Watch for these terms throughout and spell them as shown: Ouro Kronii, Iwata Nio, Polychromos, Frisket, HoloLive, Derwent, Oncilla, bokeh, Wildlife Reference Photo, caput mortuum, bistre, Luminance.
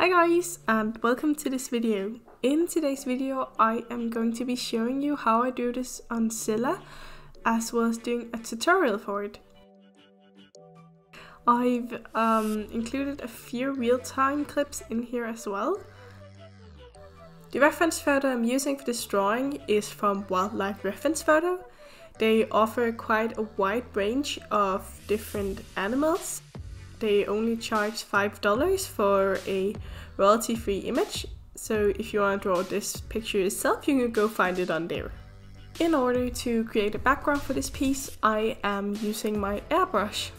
Hi guys and welcome to this video. In today's video I am going to be showing you how I do this Oncilla, as well as doing a tutorial for it. I've included a few real-time clips in here as well. The reference photo I'm using for this drawing is from Wildlife Reference Photo. They offer quite a wide range of different animals. They only charge $5 for a royalty-free image, so if you want to draw this picture yourself, you can go find it on there. In order to create a background for this piece, I am using my airbrush.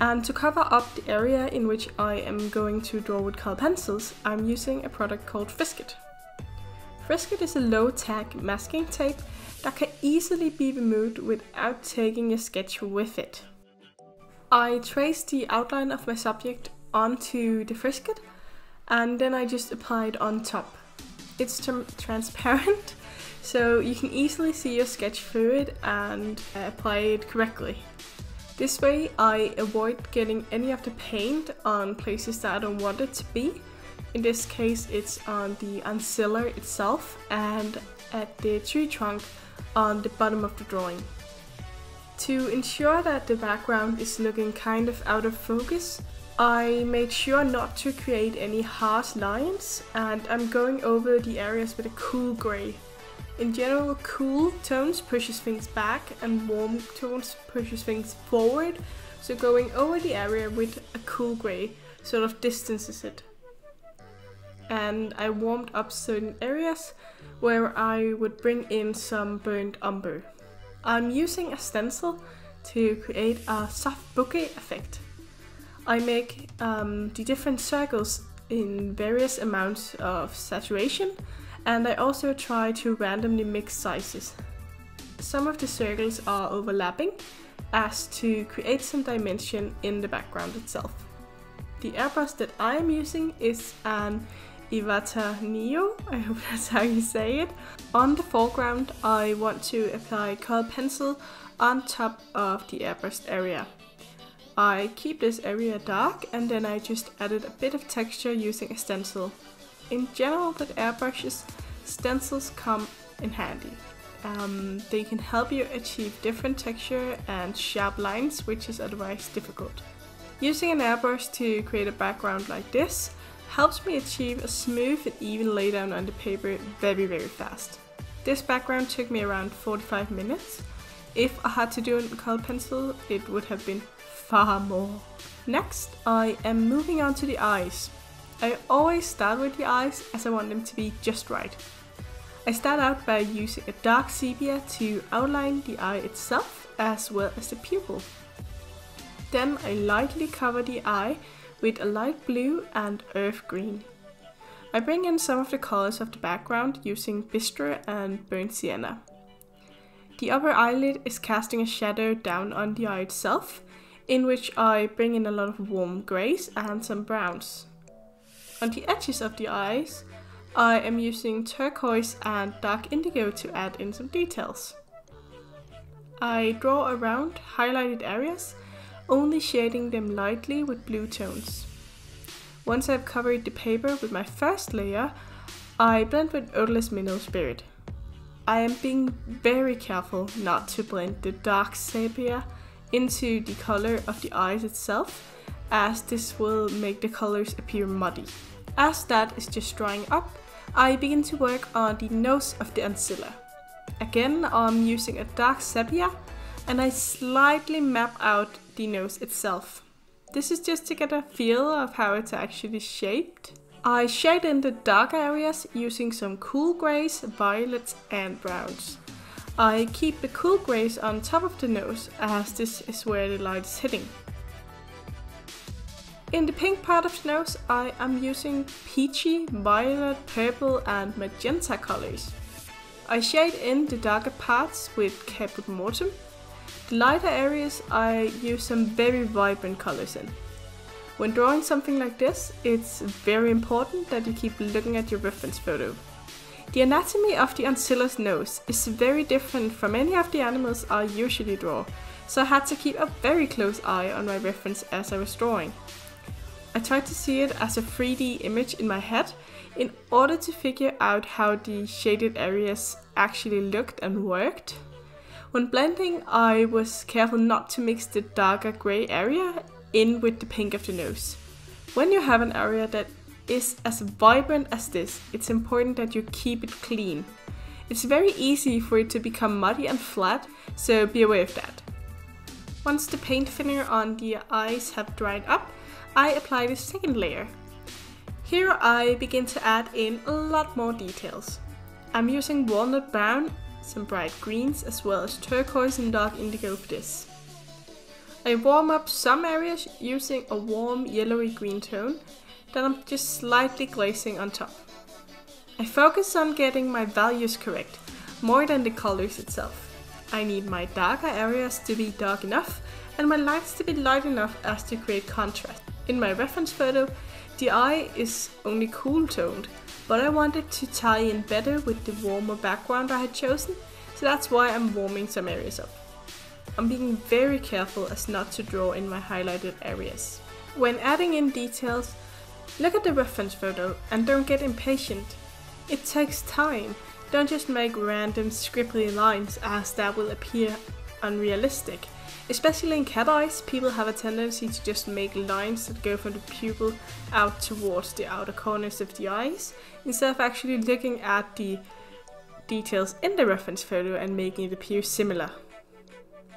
And to cover up the area in which I am going to draw with colored pencils, I'm using a product called Frisket. Frisket is a low-tack masking tape that can easily be removed without taking a sketch with it. I traced the outline of my subject onto the Frisket and then I just applied on top. It's transparent, so you can easily see your sketch through it and apply it correctly. This way I avoid getting any of the paint on places that I don't want it to be. In this case it's on the Oncilla itself and at the tree trunk on the bottom of the drawing. To ensure that the background is looking kind of out of focus, I made sure not to create any harsh lines, and I'm going over the areas with a cool grey. In general, cool tones pushes things back and warm tones pushes things forward, so going over the area with a cool grey sort of distances it. And I warmed up certain areas where I would bring in some burnt umber. I'm using a stencil to create a soft bokeh effect. I make the different circles in various amounts of saturation, and I also try to randomly mix sizes. Some of the circles are overlapping as to create some dimension in the background itself. The airbrush that I am using is an Iwata Nio, I hope that's how you say it. On the foreground I want to apply colored pencil on top of the airbrushed area. I keep this area dark and then I just added a bit of texture using a stencil. In general, with airbrushes, stencils come in handy. They can help you achieve different texture and sharp lines, which is otherwise difficult. Using an airbrush to create a background like this helps me achieve a smooth and even laydown on the paper very fast. This background took me around 45 minutes. If I had to do it with colored pencil, it would have been far more. Next, I am moving on to the eyes. I always start with the eyes as I want them to be just right. I start out by using a dark sepia to outline the eye itself as well as the pupil. Then I lightly cover the eye with a light blue and earth green. I bring in some of the colors of the background using bistre and burnt sienna. The upper eyelid is casting a shadow down on the eye itself, in which I bring in a lot of warm grays and some browns. On the edges of the eyes, I am using turquoise and dark indigo to add in some details. I draw around highlighted areas, only shading them lightly with blue tones. Once I've covered the paper with my first layer, I blend with odorless mineral spirit. I am being very careful not to blend the dark sepia into the color of the eyes itself, as this will make the colors appear muddy. As that is just drying up, I begin to work on the nose of the Oncilla. Again, I'm using a dark sepia and I slightly map out the nose itself. This is just to get a feel of how it's actually shaped. I shade in the dark areas using some cool grays, violets and browns. I keep the cool grays on top of the nose as this is where the light is hitting. In the pink part of the nose I am using peachy, violet, purple and magenta colors. I shade in the darker parts with caput mortuum. The lighter areas I use some very vibrant colors in. When drawing something like this, it's very important that you keep looking at your reference photo. The anatomy of the Oncilla's nose is very different from any of the animals I usually draw, so I had to keep a very close eye on my reference as I was drawing. I tried to see it as a 3D image in my head in order to figure out how the shaded areas actually looked and worked. When blending, I was careful not to mix the darker grey area in with the pink of the nose. When you have an area that is as vibrant as this, it's important that you keep it clean. It's very easy for it to become muddy and flat, so be aware of that. Once the paint thinner on the eyes have dried up, I apply the second layer. Here I begin to add in a lot more details. I'm using walnut brown, some bright greens, as well as turquoise and dark indigo for this. I warm up some areas using a warm yellowy green tone, then I'm just slightly glazing on top. I focus on getting my values correct, more than the colors itself. I need my darker areas to be dark enough and my lights to be light enough as to create contrast. In my reference photo, the eye is only cool toned, but I wanted to tie in better with the warmer background I had chosen, so that's why I'm warming some areas up. I'm being very careful as not to draw in my highlighted areas. When adding in details, look at the reference photo and don't get impatient. It takes time. Don't just make random scribbly lines, as that will appear unrealistic. Especially in cat eyes, people have a tendency to just make lines that go from the pupil out towards the outer corners of the eyes, instead of actually looking at the details in the reference photo and making it appear similar.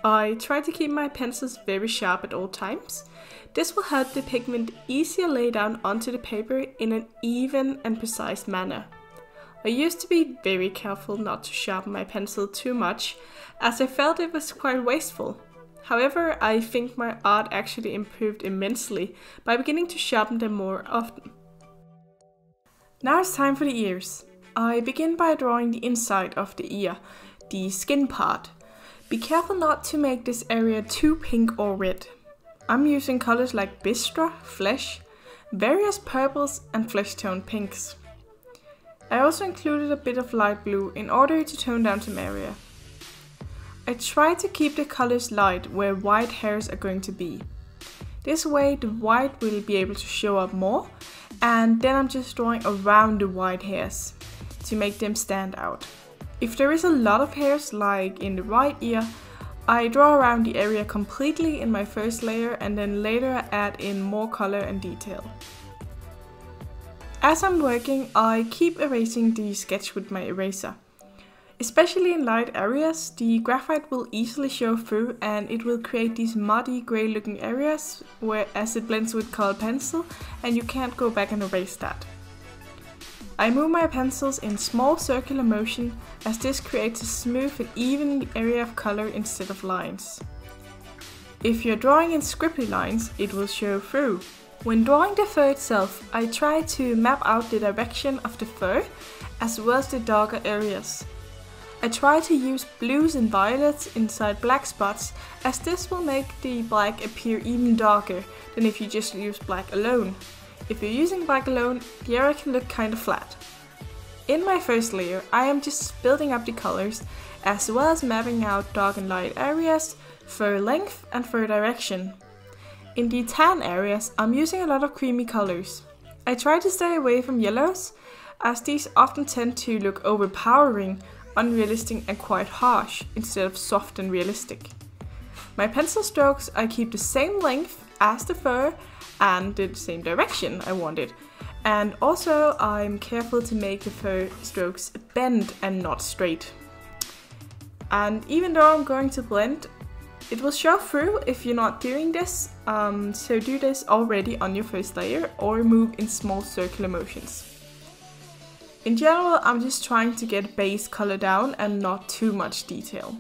I try to keep my pencils very sharp at all times. This will help the pigment easier lay down onto the paper in an even and precise manner. I used to be very careful not to sharpen my pencil too much, as I felt it was quite wasteful. However, I think my art actually improved immensely by beginning to sharpen them more often. Now it's time for the ears. I begin by drawing the inside of the ear, the skin part. Be careful not to make this area too pink or red. I'm using colors like bistre, flesh, various purples and flesh-toned pinks. I also included a bit of light blue in order to tone down some area. I try to keep the colors light where white hairs are going to be. This way the white will be able to show up more, and then I'm just drawing around the white hairs to make them stand out. If there is a lot of hairs, like in the right ear, I draw around the area completely in my first layer and then later I add in more color and detail. As I'm working, I keep erasing the sketch with my eraser. Especially in light areas, the graphite will easily show through and it will create these muddy grey looking areas whereas it blends with colored pencil and you can't go back and erase that. I move my pencils in small circular motion, as this creates a smooth and even area of color instead of lines. If you're drawing in scribbly lines, it will show through. When drawing the fur itself, I try to map out the direction of the fur, as well as the darker areas. I try to use blues and violets inside black spots, as this will make the black appear even darker than if you just use black alone. If you're using black alone, the area can look kind of flat. In my first layer, I am just building up the colors, as well as mapping out dark and light areas, fur length and fur direction. In the tan areas, I'm using a lot of creamy colors. I try to stay away from yellows, as these often tend to look overpowering, unrealistic and quite harsh, instead of soft and realistic. My pencil strokes I keep the same length as the fur, and the same direction I wanted. And also I'm careful to make the fur strokes bend and not straight. And even though I'm going to blend, it will show through if you're not doing this, so do this already on your first layer or move in small circular motions. In general, I'm just trying to get base color down and not too much detail.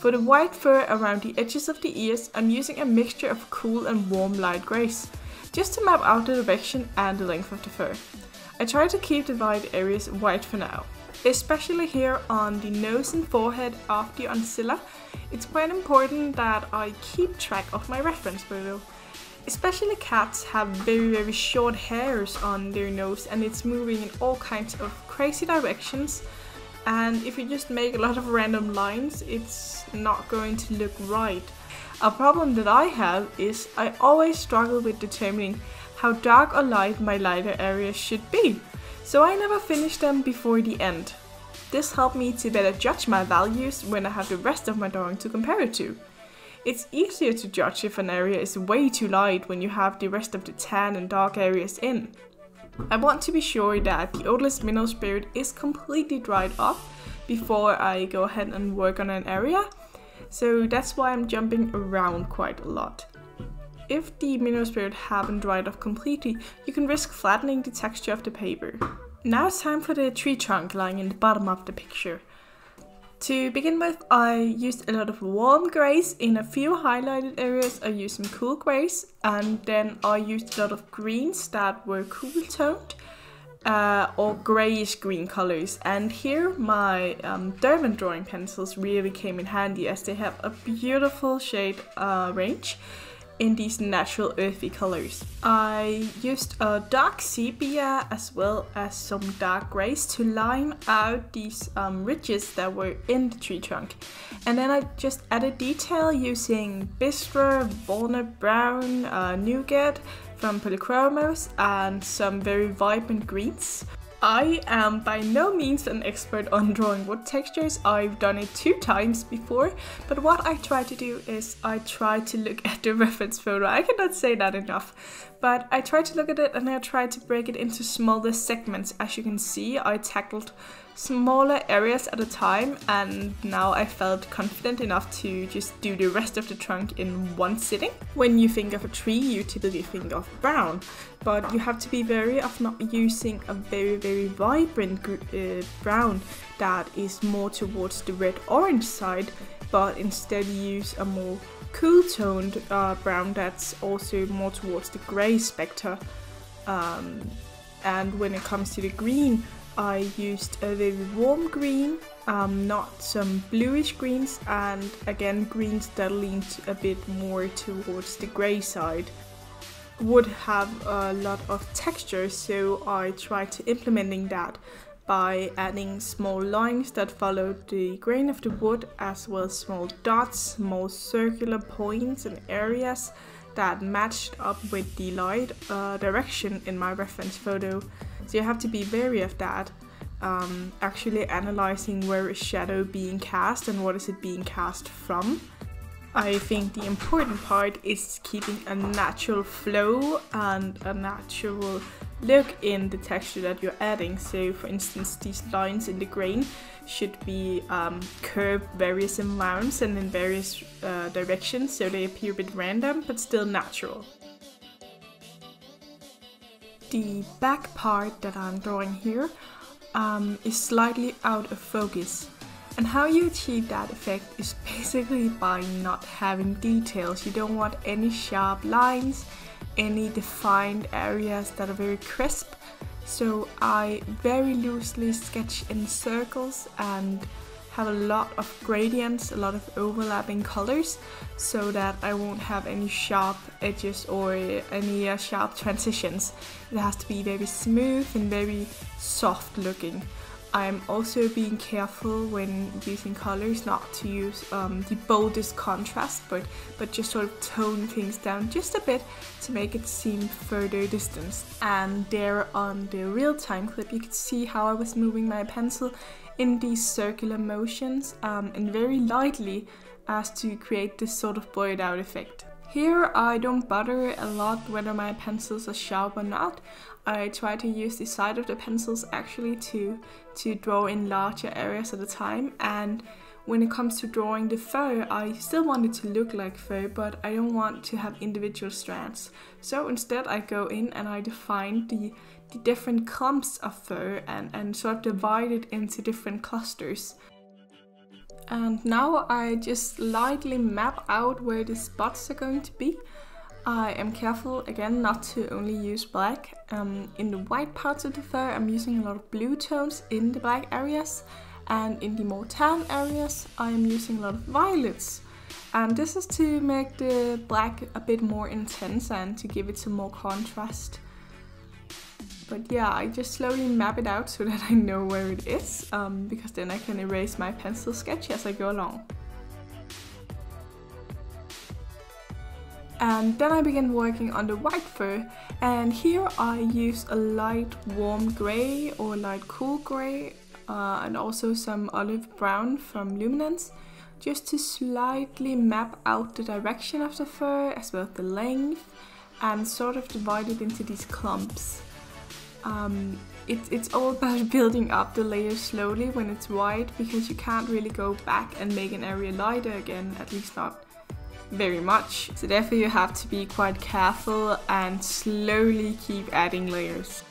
For the white fur around the edges of the ears, I'm using a mixture of cool and warm light greys, just to map out the direction and the length of the fur. I try to keep the white areas white for now. Especially here on the nose and forehead of the Oncilla, it's quite important that I keep track of my reference photo. Especially cats have very short hairs on their nose and it's moving in all kinds of crazy directions. And if you just make a lot of random lines, it's not going to look right. A problem that I have is I always struggle with determining how dark or light my lighter areas should be, so I never finish them before the end. This helped me to better judge my values when I have the rest of my drawing to compare it to. It's easier to judge if an area is way too light when you have the rest of the tan and dark areas in. I want to be sure that the odorless mineral spirit is completely dried up before I go ahead and work on an area, so that's why I'm jumping around quite a lot. If the mineral spirit haven't dried up completely, you can risk flattening the texture of the paper. Now it's time for the tree trunk lying in the bottom of the picture. To begin with, I used a lot of warm greys. In a few highlighted areas I used some cool greys, and then I used a lot of greens that were cool toned or greyish green colors. And here my Derwent drawing pencils really came in handy, as they have a beautiful shade range in these natural earthy colors. I used a dark sepia as well as some dark grays to line out these ridges that were in the tree trunk. And then I just added detail using Bistre, Walnut Brown, Nougat from Polychromos, and some very vibrant greens. I am by no means an expert on drawing wood textures. I've done it 2 times before, but what I try to do is I try to look at the reference photo. I cannot say that enough, but I try to look at it and I try to break it into smaller segments. As you can see, I tackled smaller areas at a time, and now I felt confident enough to just do the rest of the trunk in one sitting. When you think of a tree, you typically think of brown, but you have to be wary of not using a very vibrant brown that is more towards the red-orange side, but instead use a more cool-toned brown that's also more towards the grey spectre. And when it comes to the green, I used a very warm green, not some bluish greens, and again greens that leaned a bit more towards the grey side. Wood have a lot of texture, so I tried to implementing that by adding small lines that followed the grain of the wood, as well as small dots, small circular points and areas that matched up with the light direction in my reference photo. So you have to be wary of that, actually analyzing where is shadow being cast and what is it being cast from. I think the important part is keeping a natural flow and a natural look in the texture that you're adding. So for instance, these lines in the grain should be curved various amounts and in various directions, so they appear a bit random but still natural. The back part that I'm drawing here is slightly out of focus. And how you achieve that effect is basically by not having details. You don't want any sharp lines, any defined areas that are very crisp. So I very loosely sketch in circles and have a lot of gradients, a lot of overlapping colors, so that I won't have any sharp edges or any sharp transitions. It has to be very smooth and very soft looking. I'm also being careful when using colors not to use the boldest contrast, but just sort of tone things down just a bit to make it seem further distanced. And there on the real-time clip you could see how I was moving my pencil in these circular motions and very lightly, as to create this sort of blurred out effect. Here I don't bother a lot whether my pencils are sharp or not. I try to use the side of the pencils actually to draw in larger areas at a time. And when it comes to drawing the fur, I still want it to look like fur, but I don't want to have individual strands. So instead I go in and I define the different clumps of fur and sort of divide it into different clusters. And now I just lightly map out where the spots are going to be. I am careful again not to only use black. In the white parts of the fur I'm using a lot of blue tones in the black areas, and in the more tan areas I am using a lot of violets. And this is to make the black a bit more intense and to give it some more contrast. But yeah, I just slowly map it out so that I know where it is, because then I can erase my pencil sketch as I go along. and then I began working on the white fur, and here I used a light warm grey or light cool grey and also some olive brown from Luminance, just to slightly map out the direction of the fur as well as the length and sort of divide it into these clumps. It's all about building up the layers slowly when it's white, because you can't really go back and make an area lighter again, at least not very much. So therefore you have to be quite careful and slowly keep adding layers.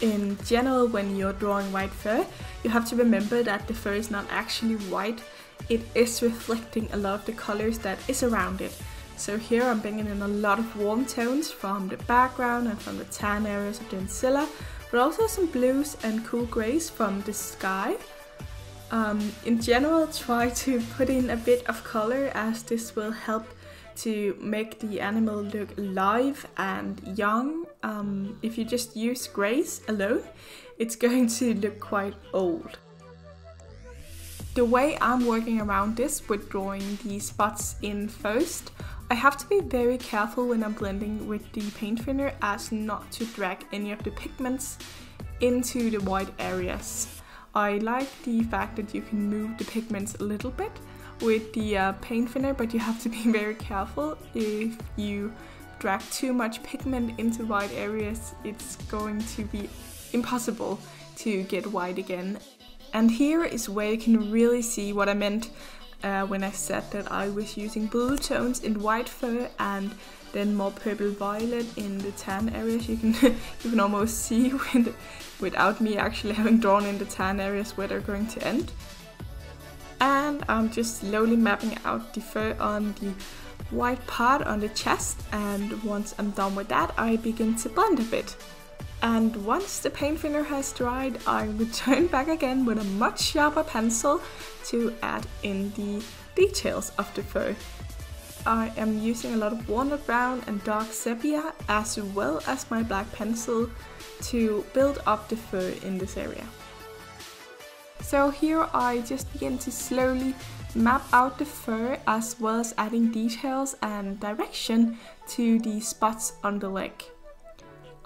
In general, when you're drawing white fur, you have to remember that the fur is not actually white. It is reflecting a lot of the colors that is around it. So here I'm bringing in a lot of warm tones from the background and from the tan areas of the Oncilla, but also some blues and cool greys from the sky. In general, try to put in a bit of color, as this will help to make the animal look alive and young. If you just use grays alone, it's going to look quite old. The way I'm working around this with drawing the spots in first, I have to be very careful when I'm blending with the paint thinner, as not to drag any of the pigments into the white areas. I like the fact that you can move the pigments a little bit with the paint thinner, but you have to be very careful. If you drag too much pigment into white areas, it's going to be impossible to get white again. And here is where you can really see what I meant when I said that I was using blue tones in white fur and then more purple violet in the tan areas. You can you can almost see without me actually having drawn in the tan areas where they're going to end. And I'm just slowly mapping out the fur on the white part on the chest, and once I'm done with that, I begin to blend a bit. And once the paint thinner has dried, I return back again with a much sharper pencil to add in the details of the fur. I am using a lot of walnut brown and dark sepia, as well as my black pencil, to build up the fur in this area. So here I just begin to slowly map out the fur, as well as adding details and direction to the spots on the leg.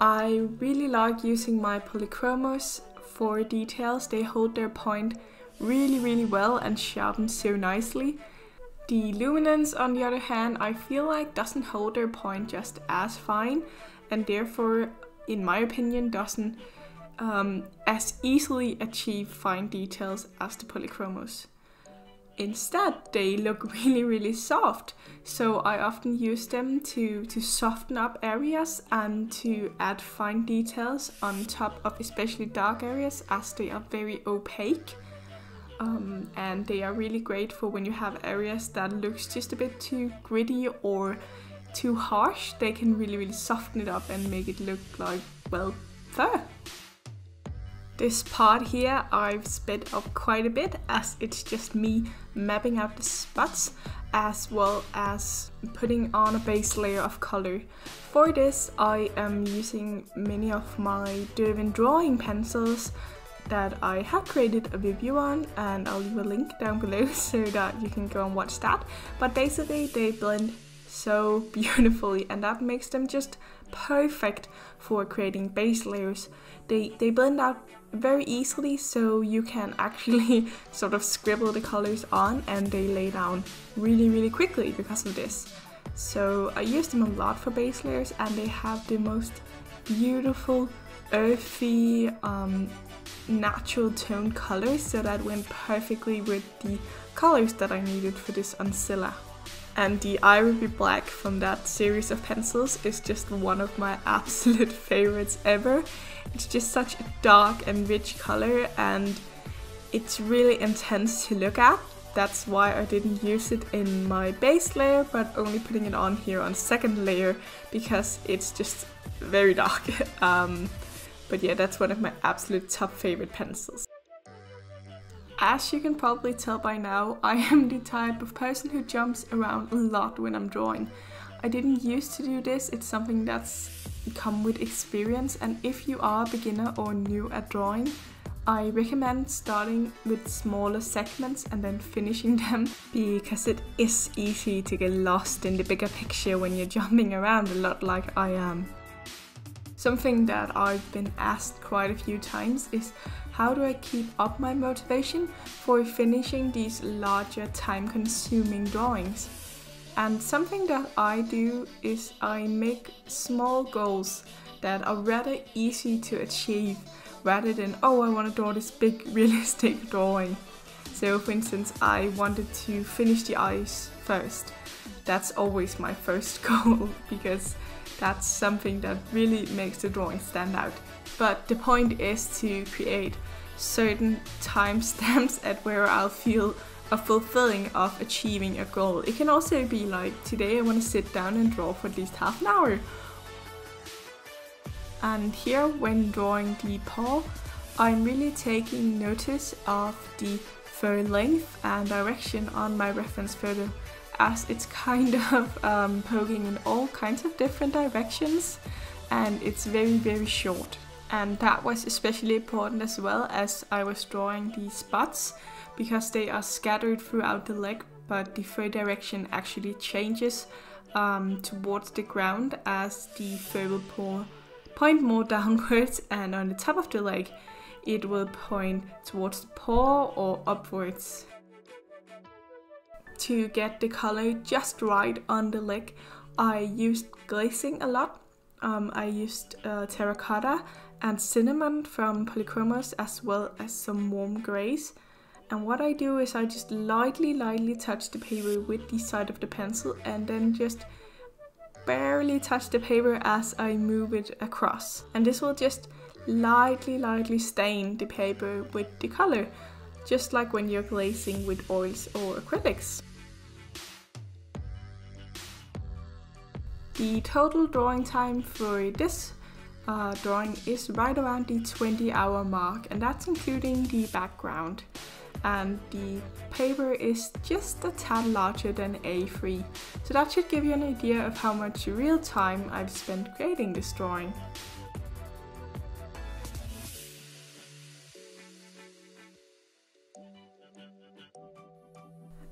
I really like using my Polychromos for details. They hold their point really well and sharpen so nicely. The Luminance, on the other hand, I feel like doesn't hold their point just as fine, and therefore, in my opinion, doesn't as easily achieve fine details as the Polychromos. Instead, they look really soft, so I often use them to soften up areas and to add fine details on top of especially dark areas, as they are very opaque, and they are really great for when you have areas that looks just a bit too gritty or too harsh. They can really soften it up and make it look like, well, fur. This part here I've sped up quite a bit, as it's just me mapping out the spots as well as putting on a base layer of color. For this I am using many of my Derwent drawing pencils that I have created a review on, and I'll leave a link down below so that you can go and watch that. But basically they blend so beautifully, and that makes them just perfect for creating base layers. They blend out very easily, so you can actually sort of scribble the colors on, and they lay down really quickly because of this. So I use them a lot for base layers, and they have the most beautiful earthy natural tone colors, so that went perfectly with the colors that I needed for this Oncilla. And the Ivory Black from that series of pencils is just one of my absolute favorites ever. It's just such a dark and rich color, and it's really intense to look at. That's why I didn't use it in my base layer, but only putting it on here on second layer, because it's just very dark. But yeah, that's one of my absolute top favorite pencils. As you can probably tell by now, I am the type of person who jumps around a lot when I'm drawing. I didn't used to do this. It's something that's come with experience, and if you are a beginner or new at drawing, I recommend starting with smaller segments and then finishing them, because it is easy to get lost in the bigger picture when you're jumping around a lot like I am. Something that I've been asked quite a few times is, how do I keep up my motivation for finishing these larger time-consuming drawings? And something that I do is I make small goals that are rather easy to achieve, rather than, oh, I want to draw this big realistic drawing. So for instance, I wanted to finish the eyes first. That's always my first goal, because that's something that really makes the drawing stand out. But the point is to create certain timestamps at where I'll feel a fulfilling of achieving a goal. It can also be like, today I want to sit down and draw for at least half an hour. And here, when drawing the paw, I'm really taking notice of the fur length and direction on my reference photo, as it's kind of poking in all kinds of different directions, and it's very, very short. And that was especially important as well as I was drawing these spots, because they are scattered throughout the leg, but the fur direction actually changes towards the ground as the fur will point more downwards, and on the top of the leg it will point towards the paw or upwards. To get the color just right on the leg, I used glazing a lot. I used terracotta and cinnamon from Polychromos, as well as some warm grays. And what I do is I just lightly touch the paper with the side of the pencil, and then just barely touch the paper as I move it across. And this will just lightly stain the paper with the color, just like when you're glazing with oils or acrylics. The total drawing time for this drawing is right around the 20-hour mark, and that's including the background. And the paper is just a tad larger than A3, so that should give you an idea of how much real time I've spent creating this drawing.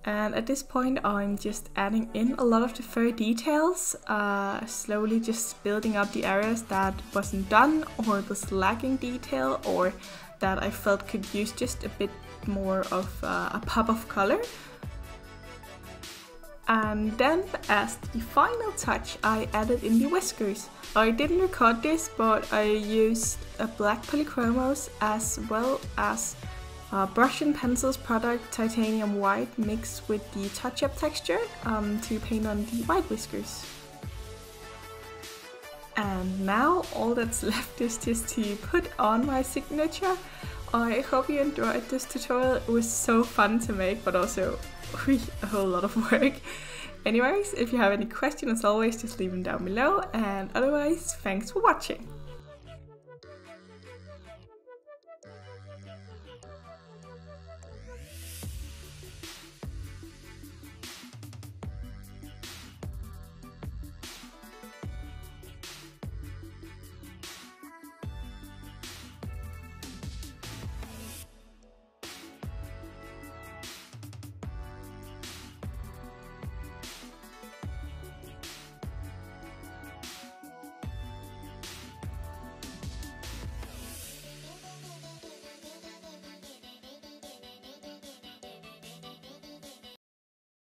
And at this point I'm just adding in a lot of the fur details, slowly just building up the areas that wasn't done, or was lacking detail, or that I felt could use just a bit more of a pop of color. And then as the final touch, I added in the whiskers. I didn't record this, but I used a black Polychromos as well as brush and pencils product titanium white mixed with the touch-up texture to paint on the white whiskers. And now all that's left is just to put on my signature. I hope you enjoyed this tutorial. It was so fun to make, but also a whole lot of work. Anyways, if you have any questions, as always, just leave them down below, and otherwise, thanks for watching!